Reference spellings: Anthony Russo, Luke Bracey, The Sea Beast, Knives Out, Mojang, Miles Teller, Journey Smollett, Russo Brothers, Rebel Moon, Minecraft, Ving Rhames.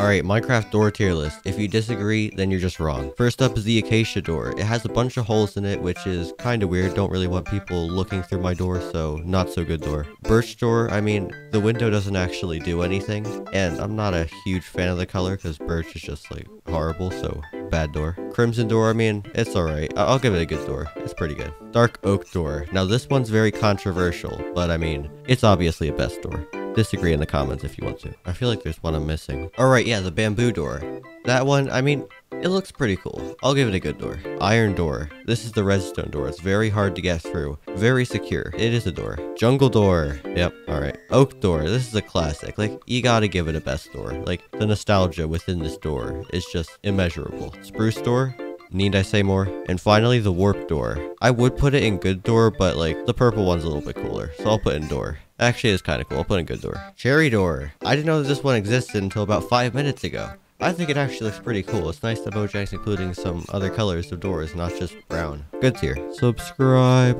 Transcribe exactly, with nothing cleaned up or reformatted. Alright, Minecraft door tier list. If you disagree, then you're just wrong. First up is the acacia door. It has a bunch of holes in it, which is kinda weird. Don't really want people looking through my door, so not so good door. Birch door, I mean, the window doesn't actually do anything, and I'm not a huge fan of the color because birch is just like horrible, so bad door. Crimson door, I mean, it's alright. I'll give it a good door. It's pretty good. Dark oak door. Now this one's very controversial, but I mean, it's obviously a best door. Disagree in the comments if you want to. I feel like there's one I'm missing. Alright, yeah, the bamboo door. That one, I mean, it looks pretty cool. I'll give it a good door. Iron door. This is the redstone door. It's very hard to get through. Very secure. It is a door. Jungle door. Yep, alright. Oak door. This is a classic. Like, you gotta give it a best door. Like, the nostalgia within this door is just immeasurable. Spruce door. Need I say more? And finally, the warp door. I would put it in good door, but like, the purple one's a little bit cooler. So I'll put in door. Actually, it's kind of cool. I'll put in good door. Cherry door. I didn't know that this one existed until about five minutes ago. I think it actually looks pretty cool. It's nice that Mojang's including some other colors of doors, not just brown. Good tier. Subscribe.